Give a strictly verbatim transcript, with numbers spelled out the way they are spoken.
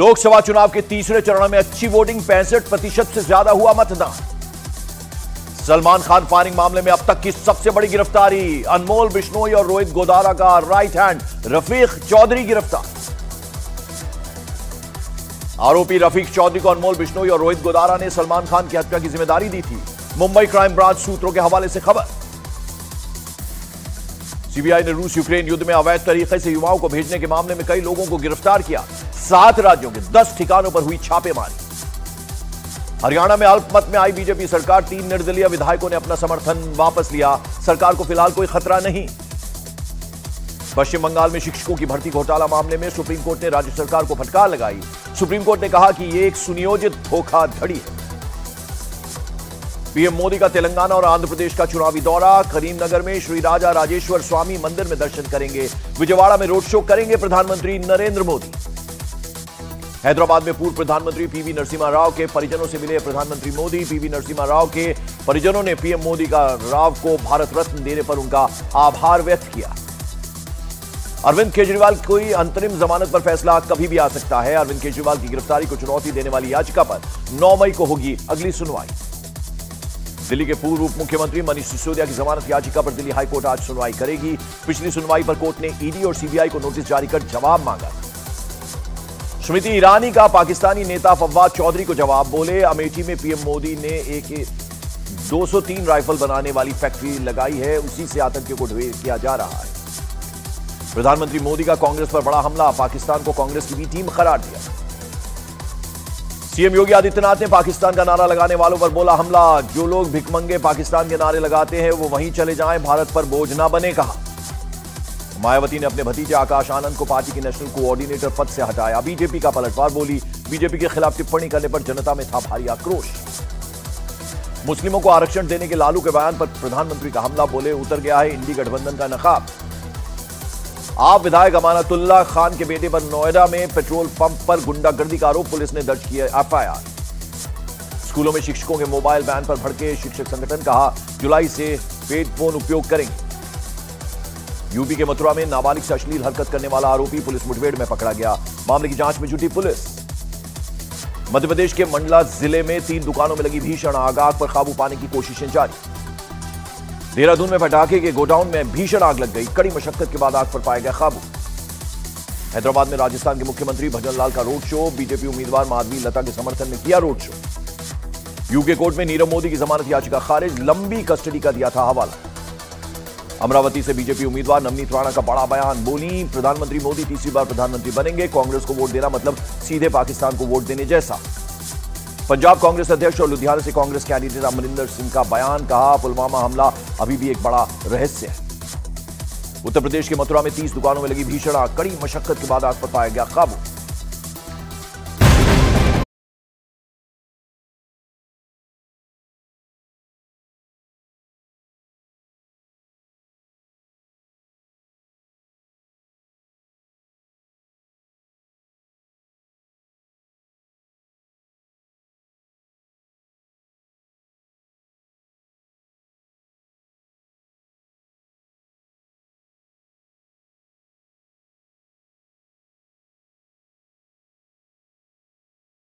लोकसभा चुनाव के तीसरे चरण में अच्छी वोटिंग, पैंसठ प्रतिशत से ज्यादा हुआ मतदान। सलमान खान फायरिंग मामले में अब तक की सबसे बड़ी गिरफ्तारी, अनमोल बिश्नोई और रोहित गोदारा का राइट हैंड रफीक चौधरी गिरफ्तार। आरोपी रफीक चौधरी को अनमोल बिश्नोई और रोहित गोदारा ने सलमान खान की हत्या की जिम्मेदारी दी थी, मुंबई क्राइम ब्रांच सूत्रों के हवाले से खबर। सीबीआई ने रूस यूक्रेन युद्ध में अवैध तरीके से युवाओं को भेजने के मामले में कई लोगों को गिरफ्तार किया। सात राज्यों के दस ठिकानों पर हुई छापेमारी। हरियाणा में अल्पमत में आई बीजेपी सरकार, तीन निर्दलीय विधायकों ने अपना समर्थन वापस लिया। सरकार को फिलहाल कोई खतरा नहीं। पश्चिम बंगाल में शिक्षकों की भर्ती घोटाला मामले में सुप्रीम कोर्ट ने राज्य सरकार को फटकार लगाई। सुप्रीम कोर्ट ने कहा कि यह एक सुनियोजित धोखाधड़ी है। पीएम मोदी का तेलंगाना और आंध्र प्रदेश का चुनावी दौरा, करीमनगर में श्री राजा राजेश्वर स्वामी मंदिर में दर्शन करेंगे। विजयवाड़ा में रोड शो करेंगे प्रधानमंत्री नरेंद्र मोदी। हैदराबाद में पूर्व प्रधानमंत्री पीवी नरसिम्हा राव के परिजनों से मिले प्रधानमंत्री मोदी। पीवी नरसिम्हा राव के परिजनों ने पीएम मोदी का राव को भारत रत्न देने पर उनका आभार व्यक्त किया। अरविंद केजरीवाल की अंतरिम जमानत पर फैसला कभी भी आ सकता है। अरविंद केजरीवाल की गिरफ्तारी को चुनौती देने वाली याचिका पर नौ मई को होगी अगली सुनवाई। दिल्ली के पूर्व उप मुख्यमंत्री मनीष सिसोदिया की जमानत याचिका पर दिल्ली हाईकोर्ट आज सुनवाई करेगी। पिछली सुनवाई पर कोर्ट ने ईडी और सीबीआई को नोटिस जारी कर जवाब मांगा। स्मृति ईरानी का पाकिस्तानी नेता फव्वाद चौधरी को जवाब, बोले अमेठी में पीएम मोदी ने एक दो सौ तीन राइफल बनाने वाली फैक्ट्री लगाई है, उसी से आतंकियों को ढेर किया जा रहा है। प्रधानमंत्री मोदी का कांग्रेस पर बड़ा हमला, पाकिस्तान को कांग्रेस की भी टीम करार दिया। सीएम योगी आदित्यनाथ ने पाकिस्तान का नारा लगाने वालों पर बोला हमला, जो लोग भिकमंगे पाकिस्तान के नारे लगाते हैं वो वहीं चले जाएं, भारत पर बोझ ना बने कहा। मायावती ने अपने भतीजे आकाश आनंद को पार्टी के नेशनल कोऑर्डिनेटर पद से हटाया। बीजेपी का पलटवार, बोली बीजेपी के खिलाफ टिप्पणी करने पर जनता में था भारी आक्रोश। मुस्लिमों को आरक्षण देने के लालू के बयान पर प्रधानमंत्री का हमला, बोले उतर गया है इंडी गठबंधन का नकाब। आप विधायक अमानतुल्ला खान के बेटे पर नोएडा में पेट्रोल पंप पर गुंडागर्दी का आरोप, पुलिस ने दर्ज किया एफ आई आर। स्कूलों में शिक्षकों के मोबाइल बैन पर भड़के शिक्षक संगठन, कहा जुलाई से पेड फोन उपयोग करेंगे। यूपी के मथुरा में नाबालिग से अश्लील हरकत करने वाला आरोपी पुलिस मुठभेड़ में पकड़ा गया। मामले की जांच में जुटी पुलिस। मध्यप्रदेश के मंडला जिले में तीन दुकानों में लगी भीषण आग, आग पर काबू पाने की कोशिशें जारी। देहरादून में पटाखे के गोडाउन में भीषण आग लग गई, कड़ी मशक्कत के बाद आग पर पाया गया काबू। हैदराबाद में राजस्थान के मुख्यमंत्री भजन लाल का रोड शो, बीजेपी उम्मीदवार माधवी लता के समर्थन में किया रोड शो। यूके कोर्ट में नीरव मोदी की जमानत याचिका खारिज, लंबी कस्टडी का दिया था हवाला। अमरावती से बीजेपी उम्मीदवार नवनीत राणा का बड़ा बयान, बोली प्रधानमंत्री मोदी तीसरी बार प्रधानमंत्री बनेंगे, कांग्रेस को वोट देना मतलब सीधे पाकिस्तान को वोट देने जैसा। पंजाब कांग्रेस अध्यक्ष और लुधियाना से कांग्रेस कैंडिडेट अमरिंदर सिंह का बयान, कहा पुलवामा हमला अभी भी एक बड़ा रहस्य है। उत्तर प्रदेश के मथुरा में तीस दुकानों में लगी भीषण आग, कड़ी मशक्कत के बाद आग पर पाया गया काबू।